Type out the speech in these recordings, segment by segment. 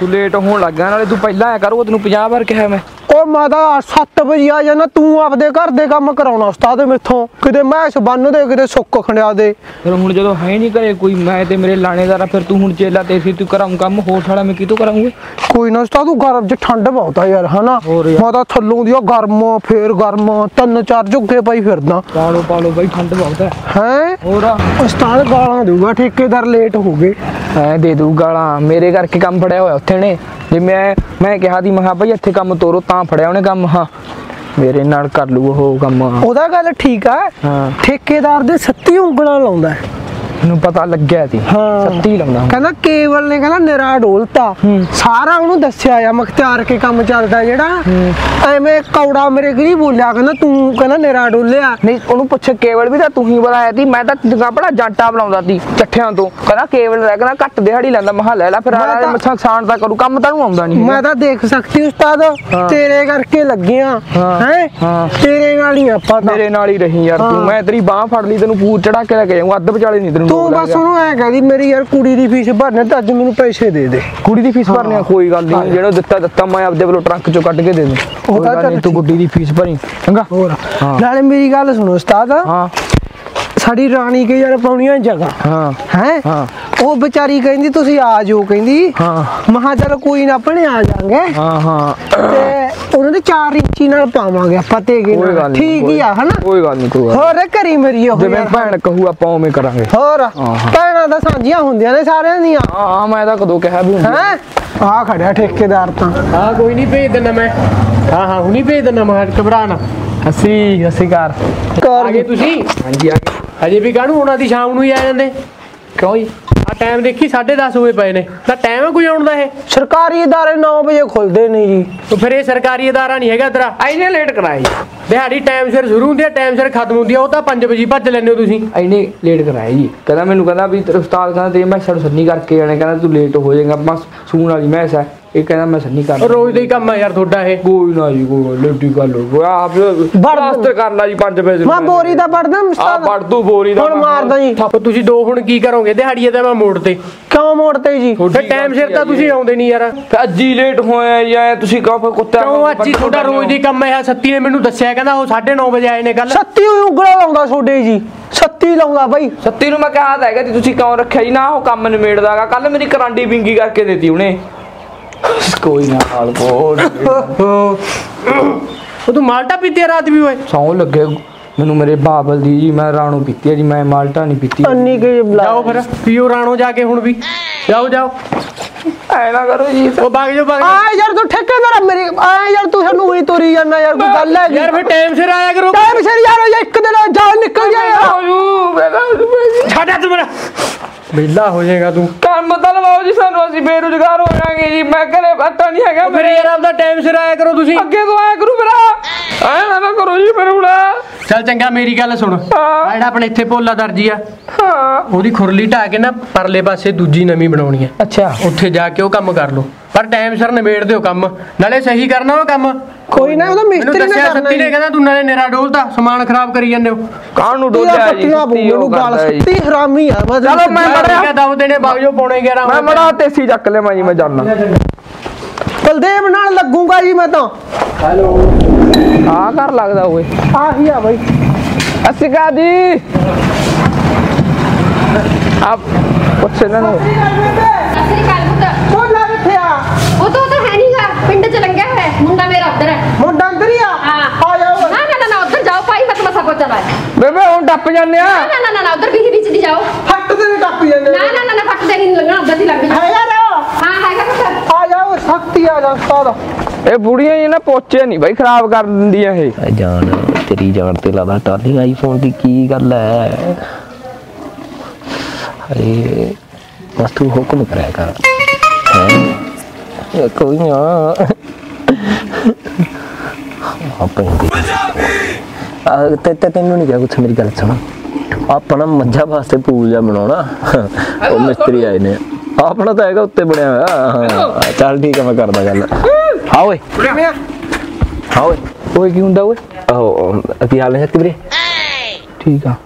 तू लेट होने लग गया, तू पहला ऐ करो तेन 50 बार कहा मैं। और माता 7 बजे आ जाना, तू आपदे घर दे कम कराना उस्ताद मेथों, किते मैस बन दे किते सुक्क खंडिया दे। फिर हुण जदों है नहीं घरे कोई मैं ते मेरे लाणेदार, फिर तू हुण चेला ते सी तू कराऊं काम होर साला मैं कितों कराऊंगे। कोई ना उस्ताद, तू गर्म च ठंड बहुत है यार है ना, माता थल्लों दी गर्म फिर गर्म 3-4 झुग्गे पाई फिरदा। पा लो भाई ठंड बहुत है हैं। और उस्ताद गालां दूगा ठेकेदार, लेट हो गए ऐ दे दू गालां मेरे करके काम फड़िया होया उत्थे ने। जे मैं कहा दी महा भाई इत्थे काम तोरो तां फड़िया उहने काम, हाँ मेरे नाल कर लू ओह काम। ओहदा गल ठीक आ, ठेकेदार दे 7 उँगलां लाउंदा है, ਮੈਨੂੰ ਪਤਾ ਲੱਗਿਆ ਸੀ। ਹਾਂ ਸੱਤੀ ਲੰਗਾ, ਕਹਿੰਦਾ ਕੇਵਲ ਨੇ ਕਹਿੰਦਾ ਨਿਰਾ ਢੋਲਤਾ ਸਾਰਾ ਉਹਨੂੰ ਦੱਸਿਆ ਆ ਮਖਤਿਆਰ ਕੇ ਕੰਮ ਚੱਲਦਾ ਜਿਹੜਾ, ਐਵੇਂ ਕੌੜਾ ਮੇਰੇ ਗਰੀ ਬੋਲਿਆ ਕਹਿੰਦਾ ਤੂੰ ਕਹਿੰਦਾ ਨਿਰਾ ਢੋਲਿਆ ਨਹੀਂ। ਉਹਨੂੰ ਪੁੱਛ ਕੇਵਲ ਵੀ ਤਾਂ ਤੂੰ ਹੀ ਬੁਲਾਇਆ ਸੀ, ਮੈਂ ਤਾਂ ਜਿੱਦਾਂ ਬੜਾ ਜੰਟਾ ਬੁਲਾਉਂਦਾ ਸੀ ਚੱਠਿਆਂ ਤੋਂ, ਕਹਿੰਦਾ ਕੇਵਲ ਰਹਿ ਕਹਿੰਦਾ ਘੱਟ ਦਿਹਾੜੀ ਲੈਂਦਾ ਮਹਾ ਲੈ ਲਾ ਫਿਰ ਆਲੇ ਮੱਛਾਂ ਸਾਣ ਦਾ ਕਰੂ ਕੰਮ ਤਾਂ ਨੂੰ ਆਉਂਦਾ ਨਹੀਂ। ਮੈਂ ਤਾਂ ਦੇਖ ਸਕਦੀ ਉਸਤਾਦ ਤੇਰੇ ਕਰਕੇ ਲੱਗਿਆ ਹੈ, ਤੇਰੇ ਨਾਲ ਹੀ ਆਪਾਂ ਮੇਰੇ ਨਾਲ ਹੀ ਰਹੀ ਯਾਰ ਤੂੰ, ਮੈਂ ਤੇਰੀ ਬਾਹ ਫੜ ਲਈ ਤੈਨੂੰ ਪੂਰ ਚੜਾ ਕੇ ਲੈ ਕੇ ਜਾਊਂ ਅੱਧ ਵਿਚਾਲੇ ਨਹੀਂ। तू बस ओनू ऐ कह दी मेरी यार कुड़ी दी फीस भरने ते अज मैनू पैसे दे दे। कुड़ी दी फीस भरने कोई गल नहीं, जेड़ा दित्ता दित्ता मैं आपदे वलो ट्रंक चो कट के दे दूं। ओ तां तू कुड़ी दी फीस भरी चंगा। और नाले मेरी गल सुनो उस्ताद, हां साडी रानी के यार पौणियां जगह हां हैं, हां ओ बेचारी कहंदी तुसी आ जाओ कहंदी, हां महा चल कोई ना अपने आ जांगे। हां हां ते ओने ने 4 इंची नाल पावांगे आपा ते के ठीक ही आ है ना, कोई गल नहीं कोई होर करी मेरी ओ जिवें भैण कहू आपा ओवें करांगे। होर भैणां दा सांझियां हुंदियां ने सारियां दीयां। हां मैं तां कदों कहा भी हुंदी हैं। आ खड़िया ठेकेदार तां, हां कोई नहीं भेज देना मैं, हां हां हुणी भेज देना मैं घबराना। हसी हसी कार आगे तुसी, हां जी आगे अजे भी कानू होना दी शाम नू ही आ जांदे। क्यों जी आ टाइम देखी 10:30 होए पए ने, ता टाइम है कोई आउण दा? ए सरकारी इदारे 9 बजे खुलदे नहीं जी। तो फिर ये सरकारी इदारा नहीं हैगा तेरा, इन्ने लेट कराया जी। दिहाड़ी टाइम सिर शुरू हुंदी है टाइम सिर खत्म हुंदी है, ओ ता 5 बजे भज लैंदे हो तुसी, इन्ने लेट कराया जी। कहदा मैनू कहदा भी उस्ताद कहदा ते मैं सड़ सन्नी करके जाने, कहदा तू लेट हो जाएगा बस सून वाली मैस है। ਇਹ ਕਹਿੰਦਾ ਮੈਂ ਸੱਨੀ ਕਰ ਰੋਜ਼ ਦਾ ਹੀ ਕੰਮ ਆ ਯਾਰ ਤੁਹਾਡਾ ਇਹ। ਕੋਈ ਨਾ ਜੀ ਕੋਈ ਲੇਡੀ ਗੱਲ ਹੋ ਆਪ ਬਰਦਾਸ਼ਤ ਕਰ ਲਾ ਜੀ 5 ਪੈਸੇ ਮੈਂ ਬੋਰੀ ਦਾ ਵੜਦਾ ਮੁਸਤਾਦ ਆ ਵੜ ਤੂੰ ਬੋਰੀ ਦਾ ਹੁਣ ਮਾਰਦਾ ਜੀ ਥੱਪ। ਤੁਸੀਂ ਦੋ ਹੁਣ ਕੀ ਕਰੋਗੇ ਦਿਹਾੜੀਏ ਤਾਂ ਮੈਂ ਮੋੜ ਤੇ ਕਿਉਂ ਮੋੜ ਤੇ ਜੀ ਫਿਰ ਟਾਈਮ ਸਿਰ ਤਾਂ ਤੁਸੀਂ ਆਉਂਦੇ ਨਹੀਂ ਯਾਰ। ਅੱਜ ਹੀ ਲੇਟ ਹੋਇਆ ਜਾਂ ਤੁਸੀਂ ਕਹੋ ਕੁੱਤਾ ਕਿਉਂ ਅੱਜ ਹੀ ਤੁਹਾਡਾ ਰੋਜ਼ ਦੀ ਕੰਮ ਹੈ। ਸੱਤੀ ਨੇ ਮੈਨੂੰ ਦੱਸਿਆ ਕਹਿੰਦਾ ਉਹ 9:30 ਵਜੇ ਆਏ ਨੇ ਕੱਲ। ਸੱਤੀ ਉਂਗਲਾ ਲਾਉਂਦਾ ਛੋਡੇ ਜੀ, ਸੱਤੀ ਲਾਉਂਦਾ ਬਾਈ। ਸੱਤੀ ਨੂੰ ਮੈਂ ਕਿਹਾ ਤਾਂ ਹੈਗਾ ਜੀ ਤੁਸੀਂ ਕਿਉਂ ਰੱਖਿਆ ਜੀ ਨਾ ਉਹ ਕੰਮ ਨਿਮੇੜਦਾਗਾ। ਕੱਲ ਮੇਰੀ ਕਰਾਂਡੀ ਵਿੰਗੀ ਕਰਕੇ ਦੇਤੀ ਉਹਨੇ। कोई ना हाल को तू माल्टा पीती है रात भी? सौ लगे मैनू मेरे बाबल दी जी, मैं राणो पीती है जी, मैं माल्टा नहीं पीती। जाओ फिर पियो राणो जाके हुण भी, जाओ जाओ ऐना करो जी ओ भाग जा यार तू ठेकेदार मेरी आ यार तू सानू ही तोरी जाना यार कोई गल है यार। फिर टाइम सिर आया करो, टाइम सिर यार एक दिन जाओ निकल जा यार छाड़ा तू मेरा बेला हो जाएगा तू। काम मत लवाओ जी सानू, असि बेरोजगार हो जाएंगे जी। मैं करे पता नहीं हैगा मेरे यार आपदा टाइम सिर आया करो तुसी, अगे तो आया करो मेरा ऐना ना करो जी मेरे बुला। चल चंगा मेरी गल सुन, आड़ा अपने इथे भोला दर्जी आ हां ओदी खुरली ढा के ना परले पासे दूजी नमी बनाउणी है। अच्छा ਉੱਥੇ ਜਾ ਕੇ ਉਹ ਕੰਮ ਕਰ ਲਓ ਪਰ ਟਾਈਮ ਸਰ ਨਿਬੇੜ ਦਿਓ ਕੰਮ, ਨਾਲੇ ਸਹੀ ਕਰਨਾ ਉਹ ਕੰਮ। ਕੋਈ ਨਾ ਉਹਦਾ ਮਿਸਤਰੀ ਨੇ ਕਰਨਾ। ਸੱਤੀ ਨੇ ਕਹਿੰਦਾ ਤੂੰ ਨਾਲੇ ਨੇਰਾ ਡੋਲਦਾ ਸਮਾਨ ਖਰਾਬ ਕਰੀ ਜਾਂਦੇ ਹੋ। ਕਾਹਨ ਨੂੰ ਡੋਲਿਆ ਜੀ ਉਹਨੂੰ ਗਾਲ ਸੱਤੀ ਹਰਾਮੀ ਆ। ਚਲੋ ਮੈਂ ਮੜਿਆ ਦਮ ਦੇਣੇ ਬਾਗਜੋ ਪੌਣੇ 11 ਮੈਂ ਮੜਾ ਤੇਸੀ ਚੱਕ ਲੈ ਮੈਂ ਜੀ ਮੈਂ ਜਾਣਾ। ਬਲਦੇਵ ਨਾਲ ਲੱਗੂਗਾ ਜੀ ਮੈਂ ਤਾਂ। ਹੈਲੋ ਆ ਘਰ ਲੱਗਦਾ ਓਏ ਆਹੀ ਆ ਬਾਈ ਅਸਿਕਾ ਦੀ ਆਪ ਪੁੱਛੇ ਨਾ पिंड च लंघा है मुंडा मेरा उधर है। मुंडा अंदर ही आ जाओ ना ना ना उधर जाओ भाई मत मसा को चला बेबे हम टप जाने आ ना ना ना उधर बीच बीच दी जाओ फट दे टप जाने ना ना ना फट दे नहीं लगना उधर ही लग जा है यार। हां है का आ जाओ शक्ति आ जाओ उस्ताद। ए बुढ़िया ये ना पोचे नहीं भाई खराब कर दिंदी है ए जान तेरी जान ते लादा टाली आईफोन दी की गल है। अरे बस तू हुक्म कराया कर कोई ना तेन नहीं क्या कुछ मेरी गल सुन अपना मझा वास्ते पूल जहा बना मिस्त्री आए ने अपना तो है उत्ते बनया हुआ। चल ठीक है मैं करता गल। हाँ ओए हाँ ओए ओए की होंगे ओए की हाल है शक्ति वीरे? ठीक है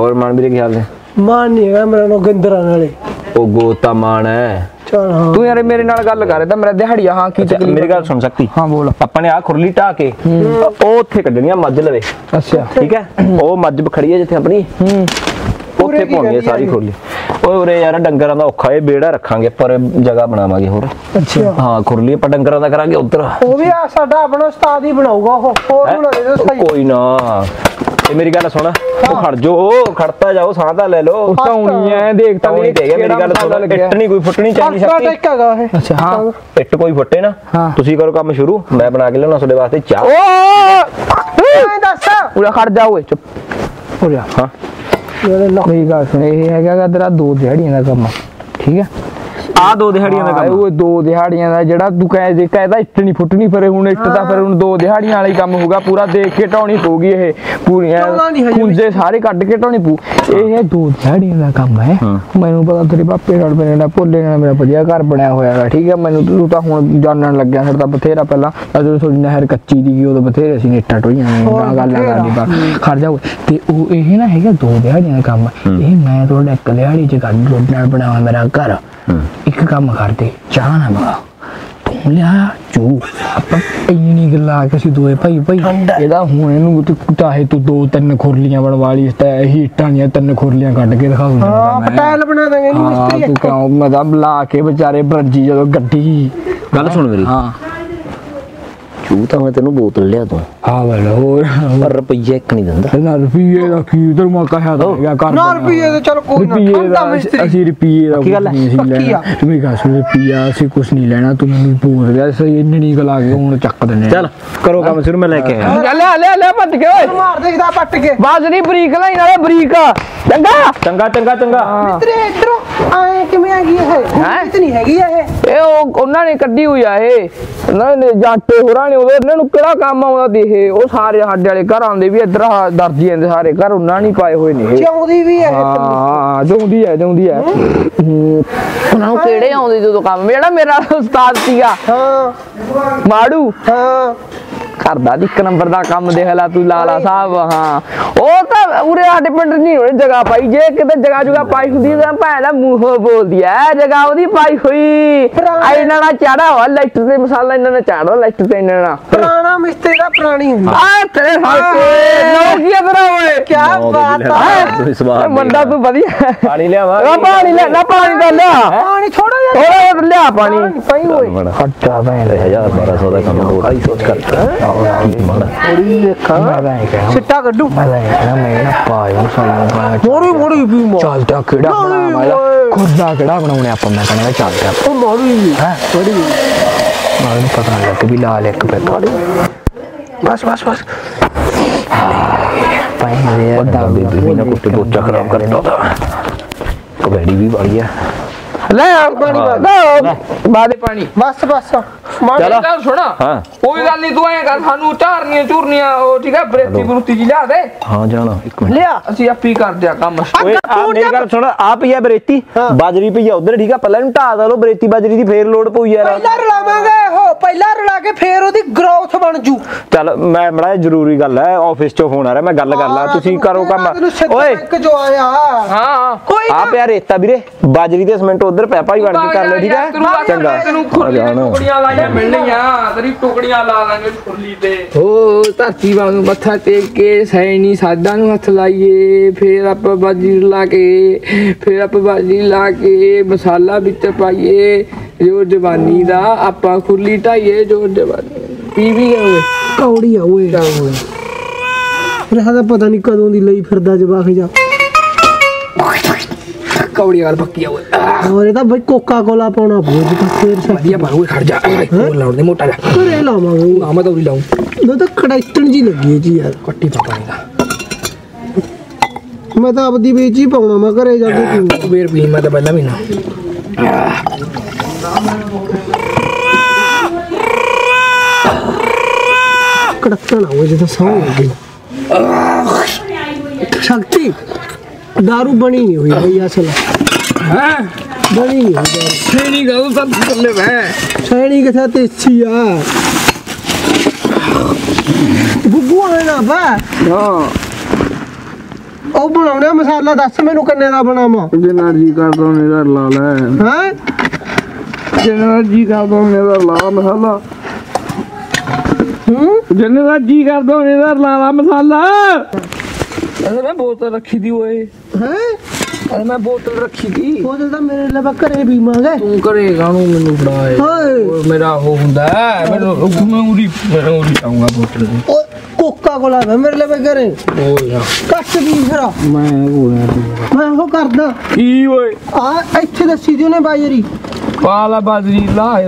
और मान वीरे की हाल है? मान नहीं है मेरा नो गंदरा नाले ओ गोता मान है तू यार मेरे नाल गल कर दा मेरा दिहाड़ी हां की चकली मेरी गल सुन सकती हां बोल अपन ने आ खुरली टा के ओ उथे कढनिया मज लवे अच्छा ठीक है ओ मज बखड़ी है जिथे अपनी उथे पाउनी है सारी खुरली ओ रे यार डंगरां दा औखा ए बेड़ा रखांगे पर जगह बनावांगे होर अच्छा हां खुरली पर डंगरां दा करांगे उधर ओ भी आ साडा अपना उस्ताद ही बनाऊगा ओ होरू ला दे सही कोई ना ए मेरी गल सुन तू खड़ जो खड़ता जाओ सादा ले लो उठाउनी है देखता नहीं देगा मेरी गल सुन इतनी कोई फटनी चाहिए सकती एक हैगा है अच्छा हां इट कोई फटे ना ਤੁਸੀਂ करो काम शुरू मैं बना के लेना ਤੁਹਾਡੇ ਵਾਸਤੇ ਚਾਹ ओ ਦੱਸ ਉੜਾ ਖੜ ਜਾ ਓਏ ਚੁੱਪ ਹੋ ਜਾ हां ये लकड़ी का सुने है क्या तेरा दो दिहाड़ियां का काम ठीक है आ दो दिहाड़ियां का काम वो दो दिहाड़ियां दा जेड़ा तू कह जे कहदा इतनी फुटनी पर हुन इतता पर हुन दो दिहाड़ियां वाला ही काम होगा पूरा देख के ढाउनी होगी ये पूरी कुंजे सारे काट के ढाउनी पू ए है दो दिहाड़ियां दा काम है मेनू पता तेरे पापे नाल मेरा भोले नाल मेरा बढ़िया घर बनाया होया है ठीक है मेनू तू ता हुन जानन लग गया सदा बथेरा पहला अजो थोड़ी नहर कच्ची दी ओ तो बथेरे सी नेटा टोईयां ना गल करनी बा खड़ जाओ ते ओ ए ना है दो दिहाड़ियां दा काम ए मैं थोड़ा एक दिहाड़ी च गल रोड नाल बनावा मेरा घर एक काम कर दे चाह ना मंगा तू लिया जो अपन इन्नी गल्ला किसी दोए भाई भाई एदा हुणे नु तू कुटाहे तू दो तीन खुरलियां बनवा ली ते ही टाणियां तीन खुरलियां काट के दिखा दूंगा हां पटेल बना देंगे नु मिस्त्री तू का मतलब ला के बेचारे बरजी जदों गड्डी गल सुन मेरी हां तू तो मैं तेनू बोतल लिया दूं हां वाला और पर रुपया एक नहीं दंदा ना रुपये दा की उधर मैं कहा था क्या कर ना रुपये तो चलो कोई ना ठंडा मिस्त्री 80 रुपये दा की गल है तू मेरी गल सुन रुपया से कुछ नहीं लेना तू मेनू बोल दे ऐसे इन्नी गल आके हुन चक देने चल करो काम शुरू मैं लेके आया ले ले ले पट के ओए मार दे सीधा पट के बाज नहीं बरीक लाइन वाला बरीक चंगा चंगा चंगा चंगा मिस्त्री इधर आए किवें आ गई है इतनी हैगी है ए ओना ने कड्डी हुई है ना ने जाटे होरा ਉਹਦੇ ਇਹਨਾਂ ਨੂੰ ਕਿਹੜਾ ਕੰਮ ਆਉਂਦਾ ਦੇਹੇ ਉਹ ਸਾਰੇ ਸਾਡੇ ਵਾਲੇ ਘਰ ਆਉਂਦੇ ਵੀ ਇਧਰ ਦਰਜੀਆਂ ਦੇ ਸਾਰੇ ਘਰ ਉਹਨਾਂ ਨਹੀਂ ਪਾਏ ਹੋਏ ਨੇ ਚਾਉਂਦੀ ਵੀ ਹੈ ਹਾਂ ਚਾਉਂਦੀ ਹੈ ਉਹਨਾਂ ਨੂੰ ਕਿਹੜੇ ਆਉਂਦੇ ਜਦੋਂ ਕੰਮ ਜਿਹੜਾ ਮੇਰਾ ਉਸਤਾਦ ਸੀਗਾ ਹਾਂ ਮਾੜੂ ਹਾਂ ਕਰਦਾ ਇੱਕ ਨੰਬਰ ਦਾ ਕੰਮ ਦੇਖ ਲੈ ਤੂੰ ਲਾਲਾ ਸਾਹਿਬ ਹਾਂ ਉਹ ਤਾਂ ਉਰੇ ਸਾਡੇ ਪਿੰਡ ਨਹੀਂ ਹੋਣੀ ਜਗ੍ਹਾ ਪਾਈ ਜੇ ਕਿਤੇ ਜਗ੍ਹਾ ਪਾਈ ਹੁੰਦੀ ਤਾਂ ਭੈਣ ਦਾ ਮੂੰਹੋਂ ਬੋਲਦੀ ਐ ਜਗ੍ਹਾ ਉਹਦੀ ਪਾਈ ਹੋਈ ਇਹਨਾਂ ਨਾਲ ਚਾੜਾ ਹੋ ਲੈਟਰ ਦੇ ਮਸਾਲਾ ਇਹਨਾਂ ਨਾਲ ਚਾੜੋ ਲੈਟਰ ਤੇ ਇਹਨਾਂ ਨਾਲ ਪੁਰਾਣਾ ਮਿਸਤਰੀ ਦਾ ਪੁਰਾਣੀ ਹੁੰਦਾ ਆ ਤੇਰੇ ਹਾਏ ਲੋਕੀਆ ਤੇਰਾ ਓਏ ਕੀ ਬਾਤ ਆ ਬੰਦਾ ਤੂੰ ਵਧੀਆ ਪਾਣੀ ਲਿਆਵਾ ਉਹ ਪਾਣੀ ਲੈ ਨਾ ਪਾਣੀ ਦਾ ਲਿਆ ਪਾਣੀ ਛੋੜੋ ਯਾਰ ਥੋੜਾ ਲਿਆ ਪਾਣੀ ਪਈ ਹੋਈ ਖੱਟਾ ਭੈਣ 1200 ਦਾ ਕੰਮ ਹੋ 250 ਕਰਤਾ सिट्टा कड्डू मैं ना पायो मोरू मोरू भी चलता केड़ा बनावाला खुदा केड़ा बनाउने अपन मैं कहना चलता ओ मोरू है थोड़ी मालूम पता नहीं लगता भी लाल एक पे बस बस बस पाइन रे बड़ा बेबी ना कुत्ते बहुत खराब कर देता कबड्डी भी बढ़िया ले पानी बाद पानी बस बस मार डाल छोड़ा हां कोई गल नहीं तू ए कर सानू चूरनिया ओ ठीक है ब्रेती ब्रूती जी ला दे हां जाना एक मिनट ले असि आपी कर दिया काम ओए मेरी गल सुन आप ही है ब्रेती बाजरी पे उधर ठीक है पहले नु ढा दलो ब्रेती बाजरी दी फेर लोड पऊ यार पहला रलावांगे हो पहला रला के फेर ओदी ग्रोथ बन जू चल मैं बड़ा जरूरी गल है ऑफिस चो फोन आ रहा मैं गल कर ला तुसी करो काम ओए एक जो आया हां कोई आप यार रेता वीरे बाजरी दे सीमेंट उधर पैपा ही वाड़ के कर ले ठीक है चंगा तनु खुरलियां ला मिल लियां तेरी टुकड़ियां ला लांगे खुरली ते ओ धरती वांगू मत्था टेक के सैनी सादा नु हथ लाइए फिर आप बाजरी ला के मसाला विच पाइए जो जवानी दा आपा खुरली ढाइए जो जवानी पी भी ओए कौड़ी ओए रहा पता नहीं कदों दी लई फिरदा जवाख जा कौड़ी गल पक्की ओए और ये तो भाई कोका कोला पाना बोझ तो फिर बढ़िया भरू खड़ जा और लाउड दे मोटा जा अरे लावा ना मैं तौली लाऊं दो तो कड़ाइतन जी लगी है जी यार कट्टी पानी का मैं तो अब दी बेच ही पाऊंगा मैं करे जाके तू बेर पी मैं तो पहला पीना कड़कना हो जैसा साउंड लगे शक्ति दारू बनी नहीं हुई भैया चला हां बड़ी सैनी का सब कर ले मैं सैनी के साथ अच्छी यार बुब्बू है ना बा हां ओ बनावना मसाला दस मेनू कन्ने दा बनावा जिन्ना जी कर दो मेरा लाल है हैं जनरल जी कर दो मेरा लाल मसाला। जनरल जी कर दो मेरा लाल मसाला। अरे मैं बोतल रखी थी वो अरे मैं बोतल रखी थी बोतल तो मेरे लिए करे भी मांगे तू करेगा नु मेनू फड़ाए और मेरा हो हुंदा मैं उरी आऊंगा बोतल ओ कोका कोला मेरे लिए करे ओ यार कट भी फिर मैं हो करदा ई ओए आ इथे दसी दियो ने बाजरी काला बाजरी लाए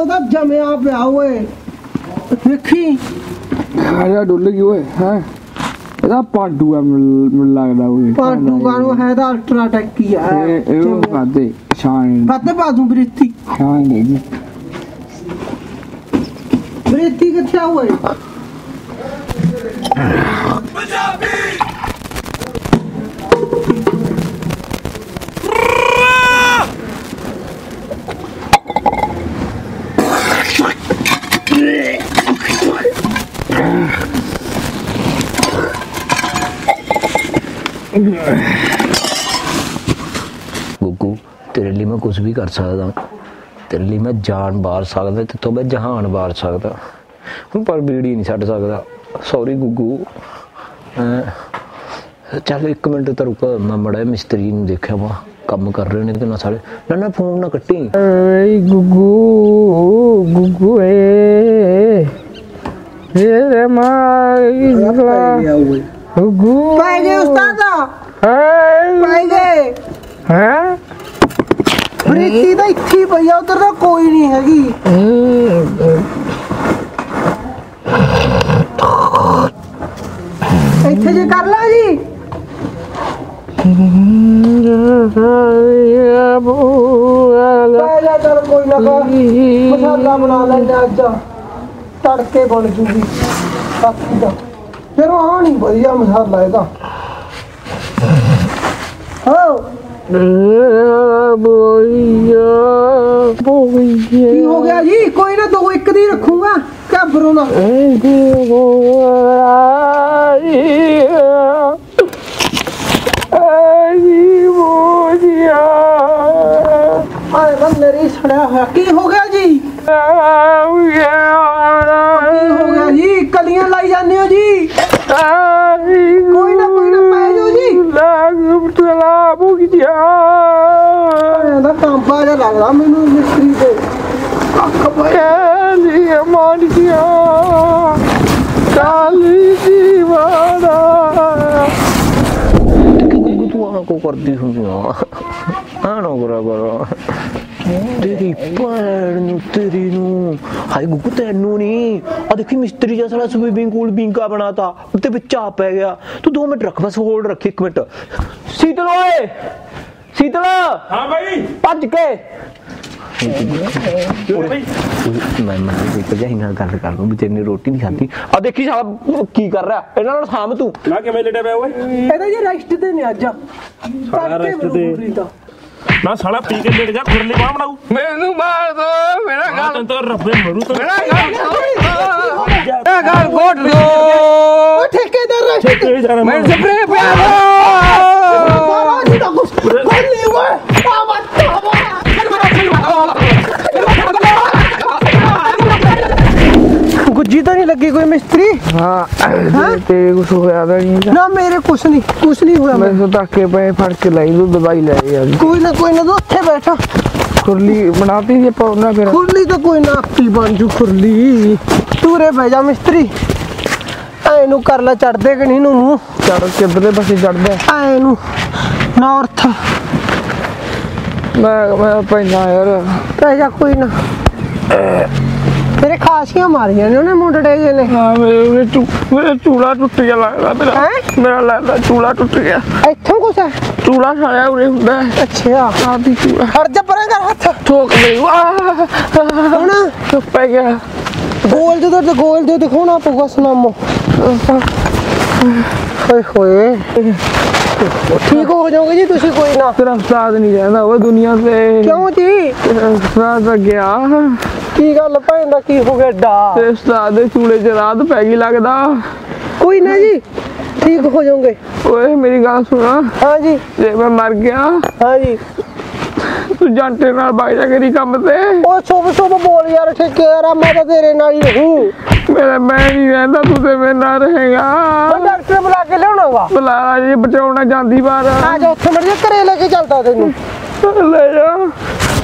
ओदा जमे आप आओए देखी आया डोल की ओए हां ਇਹਦਾ ਪਾਡੂ ਆ ਮੈਨੂੰ ਲੱਗਦਾ ਉਹ ਪਾਡੂ ਗਾਣੋ ਹੈ ਦਾ ਅਲਟਰਾ ਟੈਕ ਹੀ ਆ ਇਹ ਵਾਦੇ ਸ਼ਾਨ ਵਾਦੇ ਬਾਦੂ ਬ੍ਰਿਤੀ ਹਾਂ ਜੀ ਬ੍ਰਿਤੀ ਕਿੱਥੇ ਆ ਹੋਏ ਪੰਜਾਬੀ गुगू तेरे लिए मैं कुछ भी कर सकता हूँ तेरे लिए मैं जान बार सकता ते तो मैं जहान बार सकता हूँ पर बीड़ी नहीं छड़ सकता सॉरी गुगू चल एक मिनट तो रुक मैं बड़ा मिस्त्री ने देखा वहां काम कर रहे ने ना सारे ना ना फोन ना कटी गुगू गुगू ए माँ गए उस्ताद हैं प्रीति तो इतनी भैया उधर तो कोई नहीं हैगी इतने जो कर लो जी पहले चल कोई ना मसाला बना लेंगे आज तड़के बन जूगी बाकी का फिर वहाँ नहीं बढ़िया मसाला है का हो गया जी कोई ना दो एक दिन रखूंगा क्या भरो ना अरे बस मेरी सड़ा है की हो गया जी हो गया जी कलियां लाई जाने हो जी कोई ना पाए जो जी को कर दी तेरी तेरी हाय गुगू तेनू नहीं आ देखी मिस्त्री जैसा स्विमिंग पूल बिंका बनाता उत्ते बिच आ पै गया तू 2 मिनट रख बस होल्ड रख 1 मिनट शीतल ओए शीतल हां भाई भज के जीता नहीं लगी कोई मिस्त्री हाँ, तेरे कुछ हो गया था नहीं ना मेरे कुछ नहीं हुआ मैं तो ताके पे फड़ के लाई दो दवाई लाई यार कोई ना तो थे बैठा खुरली बनाती है पौना मेरा खुरली तो कोई ना आपकी बन जू खुरली तू रे भेजा मिस्त्री ऐ नु कर ला चढ़ दे के नहीं नु चढ़ के बदले बस चढ़ दे ऐ नु नॉर्थ मैं पैसा यार पैसा कोई ना तेरे खासियां मारियां ने उन्हें मुंडड़े ने हां मेरा चूड़ा टूट गया लगदा मेरा लगदा चूड़ा टूट गया इथों कुछ है चूड़ा सारा उरे हुंदा अच्छा हां भी चूड़ा हट जा परे कर हाथ ठोक ले हुन चुप पै गया गोल जो दिखाना पऊगा सुनामो ओए होए ठीक हो जाओगे जी तुसी कोई ना तेरा उस्ताद नहीं जांदा वो दुनिया से क्यों जी उस्ताद गया की गल भैन दा की हो गया डा ते उस्ताद दे चूड़े च रात पै गई लगदा कोई ना जी ठीक हो जाओगे। ओए मेरी गाल सुना। हाँ जी। जब मैं मर गया। हाँ जी। तू जानते ना भाई जाके काम से। ओ चुप चुप बोल यार, ठीक है यार मैं तो तेरे नाल ही रहूं। मेरा मैं नहीं रहता, तू तो मेरे नाल रहेगा। डॉक्टर बुला के लेना होगा। बुला जी बचाऊना जांदी बार। आ जा उठे मर जा, घरे लेके चलता तेनू। ले जा।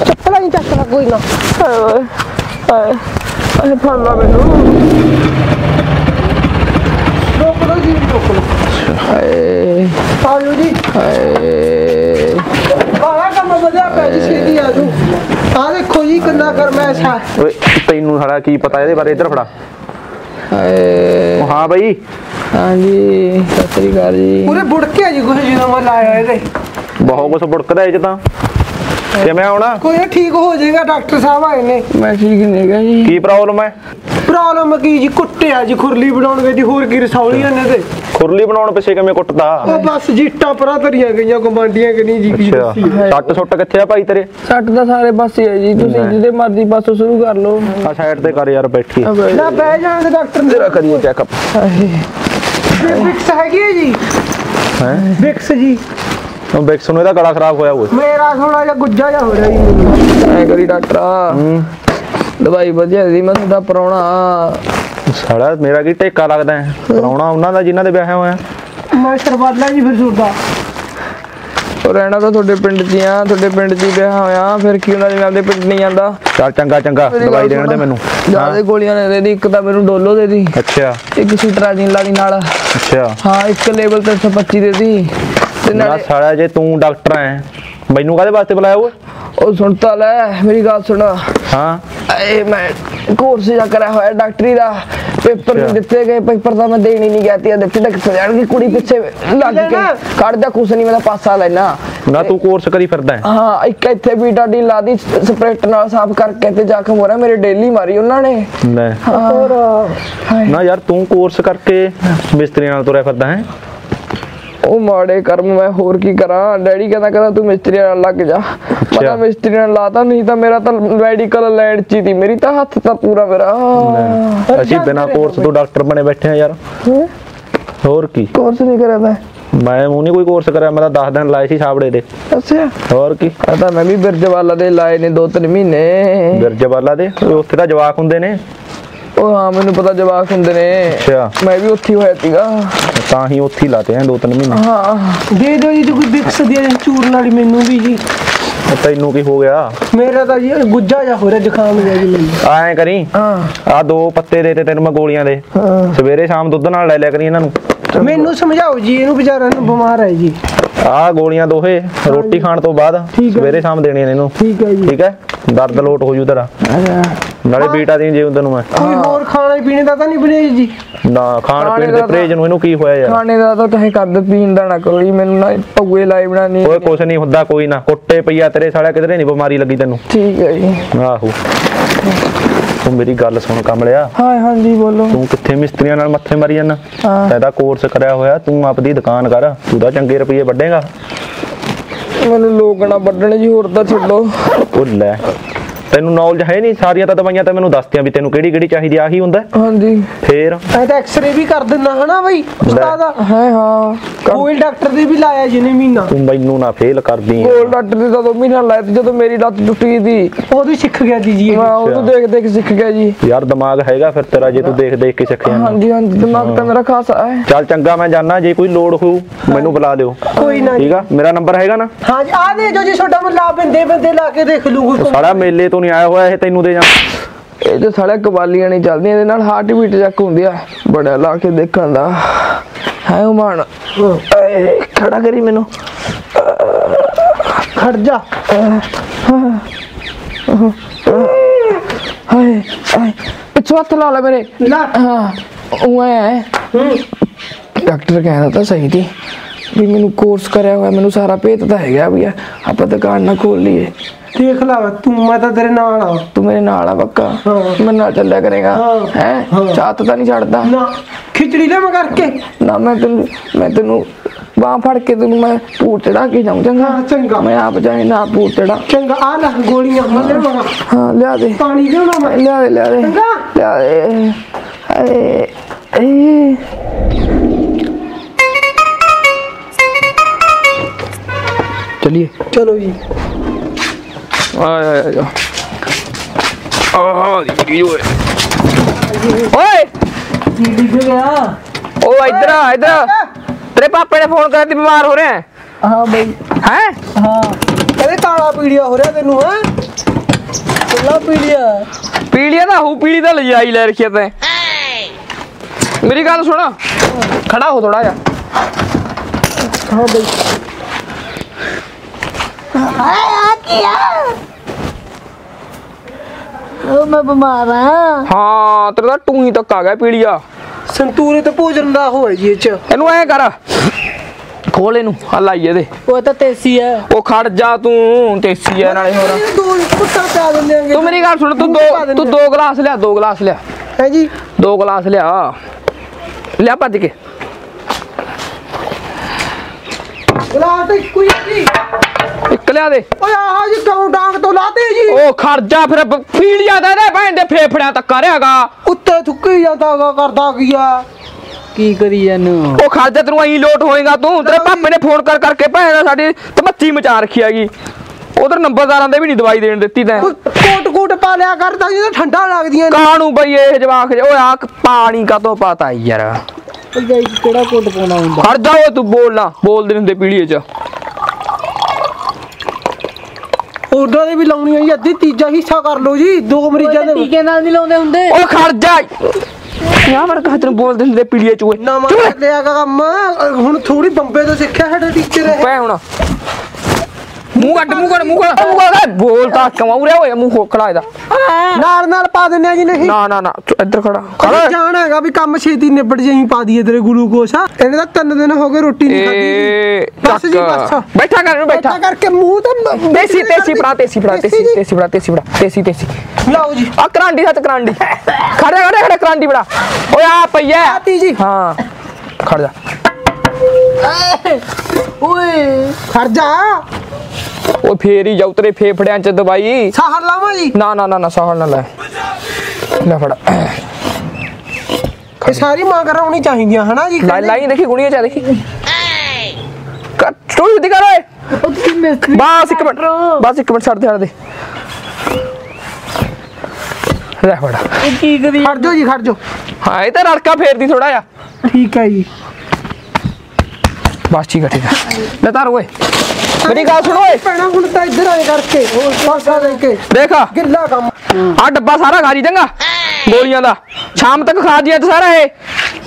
चप्पल नहीं चक ला कोई ना। ओए ओए अरे फड़ ला मेनू। रोक लो जी रोक लो। हाय पालू जी। हाय तेनू खड़ा की पता है बारे, इधर खड़ा। हाँ भाई। हाँ जी सत श्री अकाल जी। पूरे बुड़के जी कुछ जीना मत लाया है ते। बहुत कुछ बुड़कदा है जता। क्या मैं आना? कोई ठीक हो जाएगा, डॉक्टर साहब आए ने। मैं ठीक नहीं गा जी। की प्रॉब्लम है? प्रॉब्लम की जी कुट्टे आ जी, खुरली बनाउण गई दी होर की रसौलियां ने ते। खुरली बनाउण पिछे किवें कुट्टदा? ओ बस जीटा परा धरियां गईयां गमांडीयां कि नहीं जी की। अच्छा सट सुट किथे आ भाई तेरे? सट दा सारे पासे है जी, तुसीं जिदे मर्जी पासों शुरू कर लो। आ साइड ते कर यार बैठी। ना बैठ जाण दे डॉक्टर ने। जरा करियो चेकअप। फिक्स हैगी है जी? हैं फिक्स जी। तो बैक सुनो दा गला खराब होया कुछ। मेरा थोड़ा जा गुज्जा जा हो रहा है। ऐ करी डॉक्टर दवाई बढ़िया दी मैं थोड़ा परौणा साड़ा मेरा की टेका लगदा है। परौणा उन्हां दा जिन्हां दे ब्याह होया। मैं शरबतला जी फिर सुरदा। और रहना तो थोड़े पिंड दियां, थोड़े पिंड दी ब्याह होया फिर की उन्हां दे आपदे पिंड नहीं जांदा। चल चंगा चंगा दवाई देण दे मेनू। ज्यादा गोलियां ने दे दी, एक ता मेनू डोलो दे दी। अच्छा एक सिट्राजिन लाली नाल। अच्छा हां एक लेवल 325 दे दी। ना साला जे तू डॉक्टर है मैनू कादे वास्ते बुलाया हुआ? ओ सुनता ले मेरी बात सुना। हां ए मैं कोर्स जा करा हुआ है डॉक्टरी दा, पेपर नहीं दिते गए, पेपर दा मैं देनी नहीं गयाती देखते तक सजान की कुड़ी पीछे लग के काट दा कुछ नहीं मेरा पासा लेना ना। तू कोर्स करी फिरदा है? हां एक इथे बीटा डी ला दी स्प्रेट नाल साफ करके ते जाके हो रहा मेरे डेली मारी उन्होंने ले। और ना यार तू कोर्स करके मिस्त्री नाल तुरै फिरदा है। ओ माड़े कर्म मैं होर की करा, डैडी कहता कहता तू मिस्त्री नाल लग जा। पता मिस्त्री नाल लाता नहीं तो मेरा तो मेडिकल लैंड ची थी मेरी तो हाथ था पूरा मेरा। अच्छी बिना कोर्स तो डॉक्टर बने बैठे हैं यार। होर की कोर्स नहीं करा मैं। मैं मुंह नहीं कोई कोर्स करा, मैं 10 दिन लाए सी छाबड़े दे। अच्छा और की पता मैं भी बिरजवाला दे लाए ने 2-3 महीने। बिरजवाला दे उथे दा जवाक हुंदे ने। ओ हां मेनू पता जवाक हुंदे ने। अच्छा मैं भी उथे होया तीगा ਤਾਂ ਹੀ ਉੱਥੇ ਲਾਤੇ ਆ 2-3 ਮਹੀਨੇ। ਹਾਂ ਦੇ ਦਿਓ ਜੀ ਕੋਈ ਵਿਕਸ ਦੇ ਚੂਰ ਨਾਲ ਮੈਨੂੰ ਵੀ ਜੀ। ਤੈਨੂੰ ਕੀ ਹੋ ਗਿਆ? ਮੇਰਾ ਤਾਂ ਜੀ ਗੁੱਜਾ ਜਾ ਹੋ ਰਿਹਾ, ਜ਼ੁਕਾਮ ਜਿਹਾ ਜੀ ਮੈਨੂੰ। ਐਂ ਕਰੀ ਹਾਂ ਆ 2 ਪੱਤੇ ਦੇ ਤੇ ਤੈਨੂੰ ਮੈਂ ਗੋਲੀਆਂ ਦੇ ਸਵੇਰੇ ਸ਼ਾਮ ਦੁੱਧ ਨਾਲ ਲੈ ਲਿਆ ਕਰੀ ਇਹਨਾਂ ਨੂੰ। ਮੈਨੂੰ ਸਮਝਾਓ ਜੀ ਇਹਨੂੰ ਵਿਚਾਰਾ ਨੂੰ ਬਿਮਾਰ ਹੈ ਜੀ। ਆ ਗੋਲੀਆਂ ਦੋਹੇ ਰੋਟੀ ਖਾਣ ਤੋਂ ਬਾਅਦ ਸਵੇਰੇ ਸ਼ਾਮ ਦੇਣੀਆਂ ਨੇ ਇਹਨੂੰ। ਠੀਕ ਹੈ ਜੀ। ਠੀਕ ਹੈ ਦਰਦ ਲੋਟ ਹੋ ਜੂ ਤੇਰਾ। ਨਾਲੇ ਬੀਟਾ ਦੀ ਜੇ ਤੈਨੂੰ ਮੈਂ ਕੋਈ ਹੋਰ ਖਾਣਾ ਪੀਣੇ ਦਾ ਤਾਂ ਨਹੀਂ ਪਰਹੇਜ ਜੀ? ना खान पीन दे परहेज नु इनु की होया यार? खाने दा तो कहे कर दे, पीन दा ना करो जी मेनू ना पौए लाई बनानी। ओए कुछ नहीं हुंदा कोई ना, कुट्टे पईया तेरे साला किधरे नहीं बीमारी लगी तैनू। ठीक है जी। आहो तू मेरी गल सुन कमलिया। हां हां जी बोलो। तू किथे मिस्त्रियां नाल मत्थे मारी जाना? तेरा कोर्स करया होया, तू अपनी दुकान कर, तू दा चंगे रुपये वड्डेगा। मेनू लोग ना वड्डण जी होर दा छड्डो। ओ ले ਤੈਨੂੰ ਨੌਲੇਜ ਹੈ ਨਹੀਂ ਸਾਰੀਆਂ ਤਾਂ ਦਵਾਈਆਂ ਤਾਂ ਮੈਨੂੰ ਦੱਸਤੀਆਂ ਵੀ ਤੈਨੂੰ ਕਿਹੜੀ ਕਿਹੜੀ ਚਾਹੀਦੀ ਆਹੀ ਹੁੰਦਾ। ਹਾਂਜੀ ਫੇਰ ਮੈਂ ਤਾਂ ਐਕਸ-ਰੇ ਵੀ ਕਰ ਦਿੰਦਾ ਹਨਾ ਬਈ ਉਸਤਾਦ। ਹਾਂ ਹਾਂ ਕੋਈ ਡਾਕਟਰ ਦੇ ਵੀ ਲਾਇਆ ਜਿਹਨੇ ਮਹੀਨਾ। ਤੂੰ ਮੈਨੂੰ ਨਾ ਫੇਲ ਕਰਦੀ। ਕੋਈ ਡਾਕਟਰ ਦੇ ਤਾਂ 2 ਮਹੀਨਾ ਲਾਇਆ ਤੇ ਜਦੋਂ ਮੇਰੀ ਲੱਤ ਟੁੱਟੀ ਦੀ ਉਹਦੀ ਸਿੱਖ ਗਿਆ ਦੀ ਜੀ। ਹਾਂ ਉਹਨੂੰ ਦੇਖ ਦੇਖ ਸਿੱਖ ਗਿਆ ਜੀ। ਯਾਰ ਦਿਮਾਗ ਹੈਗਾ ਫਿਰ ਤੇਰਾ ਜੇ ਤੂੰ ਦੇਖ ਦੇਖ ਕੇ ਸਿੱਖ ਜਾਂਦਾ। ਹਾਂਜੀ ਹਾਂਜੀ ਦਿਮਾਗ ਤਾਂ ਮੇਰਾ ਖਾਸਾ ਹੈ। ਚੱਲ ਚੰਗਾ ਮੈਂ ਜਾਣਾ, ਜੇ ਕੋਈ ਲੋੜ ਹੋਊ ਮੈਨੂੰ ਬੁਲਾ ਲਿਓ। ਕੋਈ ਨਾ ਠੀਕ ਆ ਮੇਰਾ ਨੰਬਰ ਹੈਗਾ ਨਾ? ਹਾਂ ਜੀ ਆ ਦੇ ਜੋ ਜੀ ਛੋਟਾ ਮਲਾ ਬੰਦੇ ਬੰਦੇ ਲਾ ਕੇ ਦੇਖ ਲੂਗਾ। ਸਾਰਾ ਮੇਲੇ तो नहीं आया हुआ है तेनू दे जा। ए तो साले कबालियां नहीं चलदियां ਇਹਦੇ ਨਾਲ ਹਾਰਟ ਬੀਟ ਚੱਕ ਹੁੰਦੀ ਆ ਬੜਾ ਲਾ ਕੇ ਦੇਖਣ ਦਾ ਹੈ। ਉਮਾਨ ਖੜਾ ਕਰੀ ਮੈਨੂੰ। ਖੜ ਜਾ। ਹਾਏ ਹਾਏ ਪਿੱਛੇ ਹੱਥ ਲਾ ਲੈ ਮੇਰੇ। ਹਾਂ ਉਹ ਹੈ ਡਾਕਟਰ ਕਹਿੰਦਾ ਤਾਂ ਸਹੀ ਦੀ ਵੀ ਮੈਨੂੰ ਕੋਰਸ ਕਰਿਆ ਹੋਇਆ ਮੈਨੂੰ ਸਾਰਾ ਭੇਤ ਤਾਂ ਹੈਗਾ ਵੀ ਆਪਾਂ ਦੁਕਾਨ ਨਾ ਖੋਲ ਲਈਏ। देख ला तू मैं तो तेरे नाल आ। तू मेरे नाल आ पक्का? हां मैं नाल चलया करेगा हैं? चात तो नहीं छड़दा ना खिचड़ी ले मैं करके ना। मैं तेनू बाह फड़ के तेनू मैं पूटड़ा के जाऊं। चंगा चंगा मैं आप जाए ना पूटड़ा। चंगा आ ले गोलियां मैं ले लूंगा। हां ले दे पानी ले ना मैं ले दे चंगा ले। ए चलिए चलो जी। ओए ओ इधर इधर, तेरे पापा ने फोन करा, बीमार हो रहे हैं। हाँ भाई हैं, हाँ अरे काला पीड़िया हो रहा है तेनू। हाँ काला पीड़िया पीड़िया ना हो, पीड़ी तो ले आई ले रखी है। मेरी गल सुनो, खड़ा हो थोड़ा जा। हाँ भाई ओ मैं बीमार हां। हां तेरा टू ही तक आ गया पीड़िया। संतूरे तो भोजन दा हो जी च। एनु ऐ कर खोल एनु, आ लाइए दे। ओ तो तेसी है। ओ खड़ जा तू, तेसी है नाले होरा। दो कुत्ता पा देंगे। तू मेरी गल सुन, तू दो गिलास ले, दो गिलास ले। है जी दो गिलास ले आ, ले भज के गिलास तो कोई नहीं इकला दे। ओए आ जी गांव डांग तो लाते जी। ओ खर्जा फिर पीलिया दे रे भैं दे फेफड़ियां तक करेगा, उत्ते थुकी जादागा करदा किया की करी जन। ओ खर्जा तेनु ई लोट होएगा तू, तेरे पापे ने फोन कर करके भैं साडी तमच्ची मचा रखी हैगी। उधर नंबरदारां दे भी नहीं दवाई देन देती तैं। कोट कोट पा लिया कर ता ये ठंडा लगदियां काणू भाई ए जवाक। ओए आ पानी का तो पता है यार, भाई केड़ा कोट पाना हुंदा। हट जाओ तू बोलना, बोल दे हुंदे पीड़ीए च। ओडा दे भी लाउनी है अद्धी तीजा हिस्सा कर लो जी, दो मरीजां दे टीके नाल नहीं लाउंदे हुंदे। ओ खड़ जा क्या मर का तेन बोल दे हुंदे पीड़ीए च। ओए ना मार लेया का मां, हुन थोड़ी बंबे तो सिखया साडे टीचर है भै। हुन मुंह कट बोलता कमाऊ रे। ओए मुंह खोखड़ा इदा नाल नाल पा देने जी। नहीं ना ना ना इधर खड़ा खड़ा जान हैगा भी काम छेती निबड़ जही पा दिए तेरे ग्लूकोस। एने दा 3 दिन हो गए रोटी नहीं खादी। बस जी बस, बैठा कर बैठा करके मुंह तो देसी। लाओ जी आ करांडी, सच करांडी खड़े खड़े खड़े करांडी बड़ा। ओए आ पईया आती जी। हां खड़ जा। ओए खड़ जा। ओ फेर ही जाऊ तेरे फेफड़ियां च दवाई। साहर लावा जी। ना ना ना ना साहर ना ले, ले फड़ा। ये सारी मां कराउनी चाहिदियां है ना जी। लाई देखी गुणिया चा देखी कट छोड़ दिखा रे। बस एक मिनट, बस एक मिनट, छड़ दे ले फड़ा। ये की करी खड़ जो जी खड़ जो। हां ये तो रड़का फेर दी थोड़ा या। ठीक है जी बस ठीक है ठीक है। ले तार ओए मेरी गाल सुनो ओए पैणा हुन ता इधर आए करके और पासा लेके देखा गिल्ला काम आ डब्बा सारा खा जी चंगा गोलियां दा। शाम तक खा दिया तो सारा है।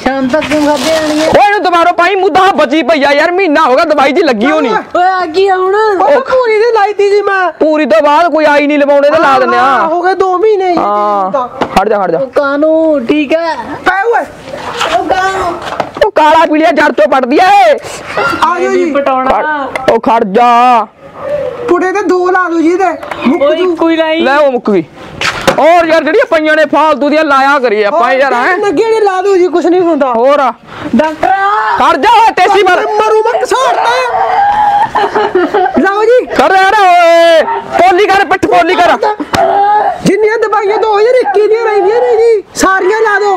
शाम तक क्यों खा दे आनी है। ओए नु दोबारा पाई मुद्दा बची भैया यार, महीना होगा दवाई जी लगी होनी। ओए आ गई हुन ओ पूरी दे लाई दी जी मैं। पूरी तो बाद कोई आई नहीं लवाउने ते ला देने। हां हो गए 2 महीने ये दा। हट जा कानू ठीक है पै। ओए ओ कानू तो काला पीलिया जड़ तो पड़ दिया है। आ जाओ जी पटावना। ओ खड़ जा पुड़े ते दो ला लो जी ते मुक जू कोई लाई ले। ओ मुक गई और यार जड़ी पईयां ने फालतू दी लाया करी अपन यार। हैं लगे ने ला दो जी कुछ नहीं हुंदा और डॉक्टर खड़ जा। ओ तेसी मर मरू मत छोड़ता लाओ जी कर यार। ओए पोली कर पिट पोली कर जिन्नियां दवाइयां 2021 दी रहियां ने जी सारियां ला दो।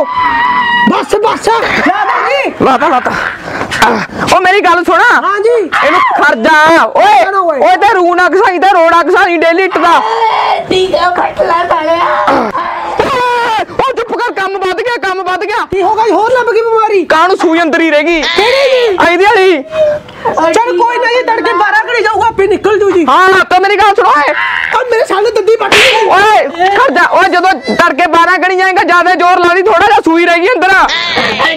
बस बस ला दो जी लाता। ओ मेरी गल सुना। हां जी एनु खर्जा। ओए ओए ते रूना घसाई ते रोड़ा घसाई डेली टदा ठीक है खटला साले। ओ चुप कर, काम बद गया काम बद गया। की हो गई और लग गई बीमारी काणू सूई अंदर ही रह गई केड़ी जी आई दी वाली। चल कोई नहीं तड़के 12 घड़ी जाऊंगा फिर निकल जू जी। हां तो मेरी गल सुनो ओए ओ मेरे साले दंदी पट गई। ओए खर्जा ओ जदों तड़के 12 घड़ी आएगा ज्यादा जोर ला दी, थोड़ा सा सूई रह गई अंदर।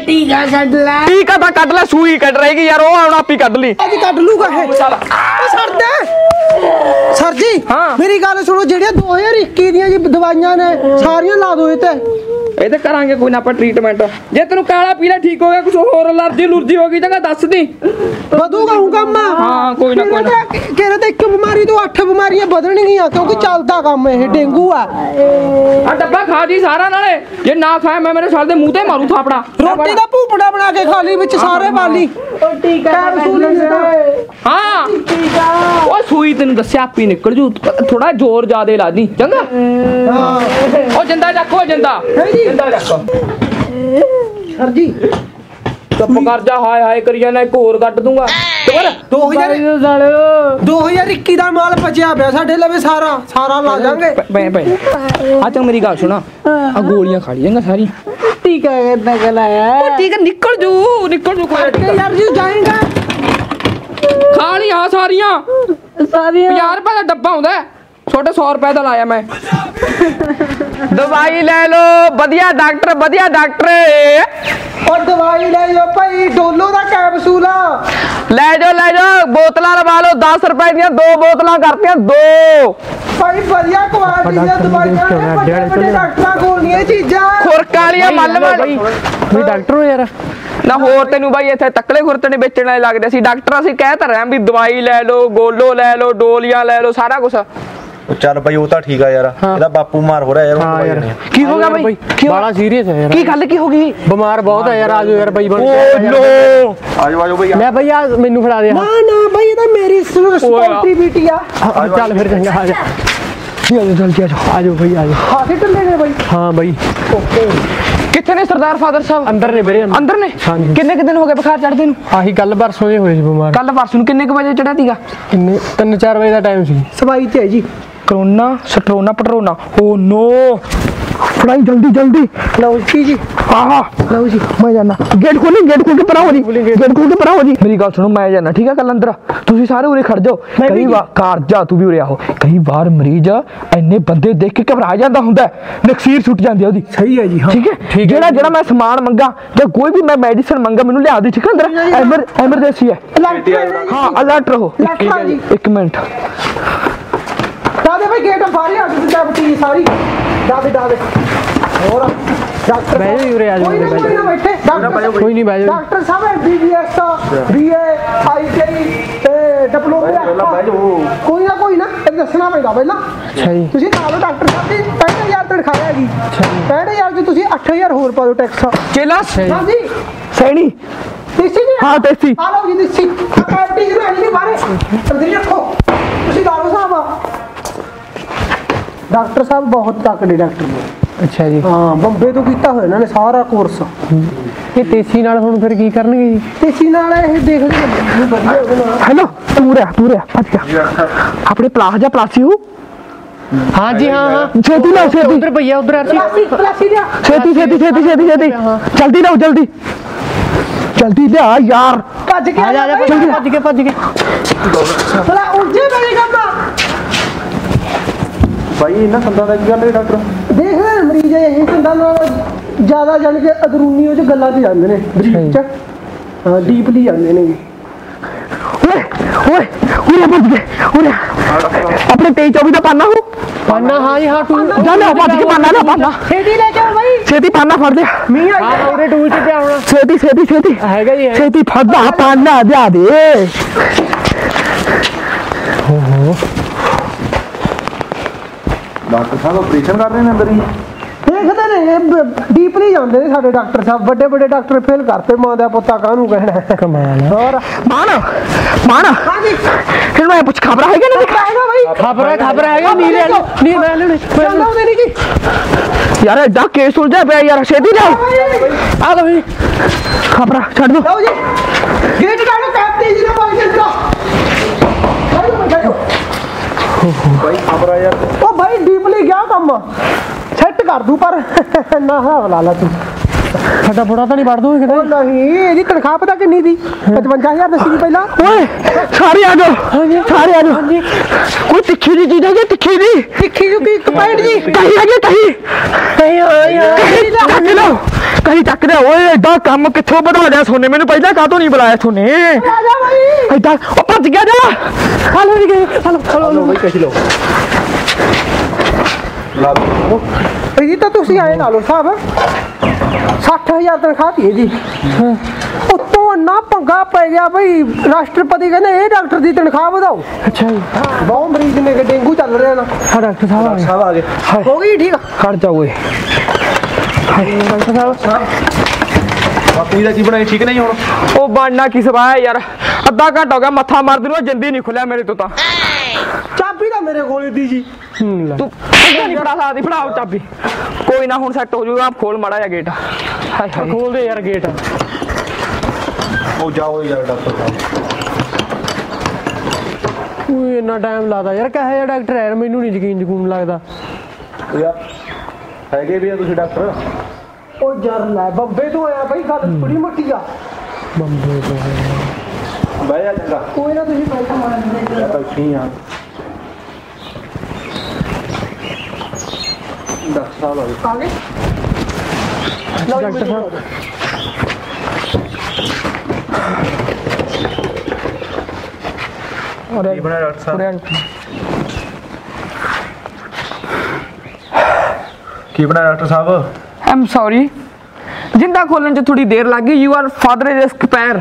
ठीक है कट ले, ठीक है बा कट ले। सूई कट रहेगी यार ओ आना पी कट ली आज कट लूगा है ओ सर दे सर जी। हां मेरी गल सुनो जेड़ियां 2021 दी जी दवाइयां ने सारियां ला दो। ए ते करांगे कोई ना अपन ट्रीटमेंट। जे तेनु काला पीला ठीक हो गया कुछ और एलर्जी लुर्जी हो गई जंगा दस दी बदूगा हूं काम। हां कोई ना कह रहे थे एक बीमारी तो 8 बीमारियां बदलणगीयां क्योंकि चलदा काम है डेंगू आ। आ डब्बा खा जी सारा नाले जे ना खाए मैं मेरे साल दे मुंह ते मारू थापड़ा। रोटी दा भूपड़ा बना के खा ली विच सारे वाली। ओ ठीक है हां ठीक है। ओ सुई तेनु दस्या आपी निकल जू, थोड़ा जोर ज्यादा ला दी चंगा। हां ओ जिंदा रखो जिंदा। सर जी चुप कर जा, हाय हाय करी जाना, एक होर कट दूंगा। 2021 ਦਾ ਮਾਲ ਬਚਿਆ ਪਿਆ ਸਾਡੇ ਲਵੇ, ਸਾਰਾ ਸਾਰਾ ਲਾ ਜਾਾਂਗੇ। ਆ ਚੰਗ ਮੇਰੀ ਗੱਲ ਸੁਣਾ, ਆ ਗੋਲੀਆਂ ਖਾ ਲਈਆਂ ਸਾਰੀ। ਠੀਕ ਹੈ ਇਦਾਂ ਗਲਾਇਆ ਠੀਕ ਹੈ, ਨਿਕਲ ਜੂ ਕੋਈ ਯਾਰ ਜੀ ਜਾਏਗਾ। ਖਾ ਲਈ ਆ ਸਾਰੀਆਂ। 50 ਰੁਪਏ ਦਾ ਡੱਬਾ ਹੁੰਦਾ, ਛੋਟੇ 100 ਰੁਪਏ ਦਾ ਲਾਇਆ ਮੈਂ। दवाई ले लो, बढ़िया डॉक्टर और दवाई ले लो भाई। डोलो दा कैप्सूल ले जाओ। बोतलां लवा लो 10 रुपए दियां, 2 बोतलां करतियां 2 भाई। बढ़िया क्वालिटी दी दवाइयां, बड़े डॉक्टरां कोल नहीं चीजां। खुरकालियां मलमा भाई डॉक्टर हो यार ना होर। तेनू भाई इत्थे तकले खुरतने बेचण वाले लगदे सी डॉक्टर। असीं कह तां रहे भी दवाई ले लो, गोलो ले लो, डोलियां ले लो, सारा कुछ। चल भाई वो तो ठीक है यार। ਇਹਦਾ ਬਾਪੂ ਮਾਰ ਹੋ ਰਿਹਾ ਯਾਰ। ਹਾਂ ਯਾਰ ਕੀ ਹੋ ਗਿਆ ਭਾਈ? ਬੜਾ ਸੀਰੀਅਸ ਹੈ ਯਾਰ। ਕੀ ਗੱਲ ਕੀ ਹੋ ਗਈ? ਬਿਮਾਰ ਬਹੁਤ ਹੈ ਯਾਰ। ਆਜੋ ਯਾਰ ਭਾਈ ਬਣ ਕੇ ਆਜੋ ਭਾਈ। ਮੈਂ ਭਾਈ ਆ ਮੈਨੂੰ ਫੜਾ ਦੇ। ਨਾ ਭਾਈ ਇਹ ਤਾਂ ਮੇਰੀ ਰਿਸਪੌਂਸਿਬਿਲਟੀ ਆ। ਚੱਲ ਫਿਰ ਚੰਗਾ ਆ ਜਾ। ਚਲੋ ਜਲਦੀ ਆਜੋ ਭਾਈ ਆਜੋ। ਹਾਸੇ ਟੱਲੇ ਨੇ ਭਾਈ। ਹਾਂ ਭਾਈ ਓਕੇ। ਕਿੱਥੇ ਨੇ ਸਰਦਾਰ ਫਾਦਰ ਸਾਹਿਬ? ਅੰਦਰ ਨੇ ਵੀਰੇ, ਅੰਦਰ ਨੇ। ਕਿੰਨੇ ਕਿ ਦਿਨ ਹੋ ਗਏ ਬੁਖਾਰ ਚੜਦੇ ਨੂੰ? ਆਹੀ ਕੱਲ ਪਰਸੋਂ ਦੇ ਹੋਏ ਸੀ ਬਿਮਾਰ। ਕੱਲ ਪਰਸੋਂ ਨੂੰ ਕਿੰਨੇ ਕੁ ਵਜੇ ਚੜਿਆ ਸੀਗਾ? ਕਿੰਨੇ 3-4 ਵਜੇ ਦਾ ਟਾਈਮ ਸੀ। ਸਵਾਈ ਤੇ ਹੈ ਜੀ। कोरोना सटरोना पटरोना। ओ नो फड़ाई जल्दी। लो जी आहा लो जी मैं जाना। गेट खोल के परा हो जी। मेरी गल सुनो, मैं जाना ठीक है कल अंदर। तुसी सारे उरे खड़ जाओ। कई बार कार जा तू भी उरे आहो। कई बार मरीज इन्ने बंदे देख के घबरा जांदा हुंदा है, नक्सीर छुट जांदी ओदी। सही है जी। हां ठीक है। जेड़ा मैं सामान मंगा या कोई भी मैं मेडिसिन मंगा मेनू लिया दे ठीक है अंदर। इमरजेंसी है। हां अलर्ट रहो। एक मिनट दादे भाई गेट फारे आज तो बटी सारी दादे और डॉक्टर बैठे ही रहे। आज बैठे कोई नहीं बैठे डॉक्टर साहब। एमबीबीएस बीए आईटीआई डिप्लोमा कोई ना दसना पैदा पहला। ਤੁਸੀਂ ਨਾਲ ਡਾਕਟਰ ਸਾਹਿਬ ਦੀ 65000 ਤਨਖਾਹ ਹੈਗੀ। 65000 ਜੀ ਤੁਸੀਂ 8000 ਹੋਰ ਪਾ ਦਿਓ ਟੈਕਸ। ਚੇਲਾ ਹਾਂਜੀ ਸੈਣੀ ਦੇਸੀ ਜੀ। ਹਾਂ ਦੇਸੀ ਆ ਲਓ ਜੀ ਦੇਸੀ। ਕਾਟੀ ਨਹੀਂ ਬਾਰੇ ਤਦਰੀ ਰੱਖੋ ਤੁਸੀਂ ਦਾਰੂ ਸਾਹਿਬ। डॉक्टर साहब बहुत तकड़े डॉक्टर ने। अच्छा जी। हाँ बंबे तो किया हुआ इन्होंने सारा कोर्स। ये देसी नाल हुण फिर की करनगे जी? देसी नाल ये देख ले। हेलो पूरा भज गया अपने प्लाजा प्लासी हो। हाँ जी हाँ छेती लाओ छेती। उधर भैया उधर आ छेती। जल्दी लाओ लिया यार। भाई इना संदा दा की गल है डॉक्टर देख ले मरीज यही संदा नाल ज्यादा जन के अदरूनी उच गल्ला ते जांदे ने ब्रीच। हां डीपली जांदे ने। ओए बच गए। ओए अपने 23-24 दा पाना। हां जी हां तू जाना बच के पाना छेती ले जाओ भाई। छेती पाना फड़ ले। मी आ ओरे टूल ते पे आना। छेती हैगा जी छेती फड़दा पाना दिया दे। हो हो डॉक्टर साहब ऑपरेशन कर रहे हैं अंदर ही देखते ने डीपली जाते ने साडे डॉक्टर साहब। बड़े डॉक्टर फेल करते मां दा पुत्ता कानू कहना कमाल है। और माना फिर मैं कुछ खबर है क्या? नहीं दिखाएगा भाई। खबर है नहीं मैं ले चलो नहीं की यार एडा केस उलझा पे यार। छेती जाओ आ लो भाई खबर छोड़ दो। जाओ जी गेट काटो कैप्टन जी ने मार के चलो। भाई खबर है यार। ओ भाई डीपली क्या काम सेट कर दू पर ना ला ला तू फटा फटा तो नहीं बढ़ दूंगी। ओ नहीं ਇਹਦੀ ਤਨਖਾਹ ਪਤਾ ਕਿੰਨੀ ਦੀ? 55000 ਦੱਸੀ ਪਹਿਲਾਂ। ਓਏ ਸਾਰੇ ਆ ਜਾਓ ਹਾਂਜੀ। ਕੋਈ ਤਿੱਖੀ ਦੀ ਚੀਜ਼ ਹੈਗੀ? ਤਿੱਖੀ ਜੂ ਕੀ ਕਪਾਈਟ ਜੀ? ਕਹੀ ਓਏ ਲਓ ਕਹੀ ਚੱਕ ਦੇ। ਓਏ ਐਡਾ ਕੰਮ ਕਿੱਥੋਂ ਵਧਾ ਲਿਆ ਸੋਨੇ? ਮੈਨੂੰ ਪਹਿਲਾਂ ਕਾਹ ਤੋਂ ਨਹੀਂ ਬੁਲਾਇਆ ਸੋਨੇ? ਆ ਜਾ ਭਾਈ ਐਡਾ ਉਹ ਭੱਜ ਗਿਆ ਜਾ। ਹਲੋ ਜੀ ਹਲੋ ਭਾਈ ਕਹੀ ਲਓ ਲਾ ਲਓ। ਇਹ ਤਾਂ ਤੁਸੀਂ ਆਏ ਲਾ ਲਓ ਸਾਹਿਬ 60000 तनखा थी जी। उत्तों ना पंगा पै गया भाई। राष्ट्रपति कहने ये डॉक्टर की तनखा बढ़ाओ। अच्छा जी। बहुत मरीज ने डेंगू चल रहे ना। हाँ डॉक्टर साहब आ गए। हो गई ठीक खड़ जाओ। डॉक्टर साहब पूरा की बनाई ठीक नहीं होना। वो बनना किस वाया यार अद्धा घंटा हो गया मत्था मार दूंगा जिंदी नहीं खुलिया मेरे तो। चाबी तो मेरे को दी जी। तू नहीं पड़ा साथी पड़ाओ चाबी। कोई ना हुण सेट हो जाऊगा। आप खोल माड़ा या गेट। हाय खोल दे यार गेट। वो जाओ यार डॉक्टर साहब। ओए इतना टाइम लादा यार, कहे यार डॉक्टर है, मैनू नहीं यकीन जकून लगदा यार। हैगे भी है तुसी डॉक्टर? ओ यार ले बंबे तो आया भाई, गल बड़ी मोटी आ बंबे तो भाई आ लगा। कोई ना तुसी भाई को मारने तो ठीक है डॉक्टर साहब। आ गए डॉक्टर साहब। की बना डॉक्टर साहब? आई एम सॉरी, जिंदा खोलने में थोड़ी देर लगी। Your father is expire.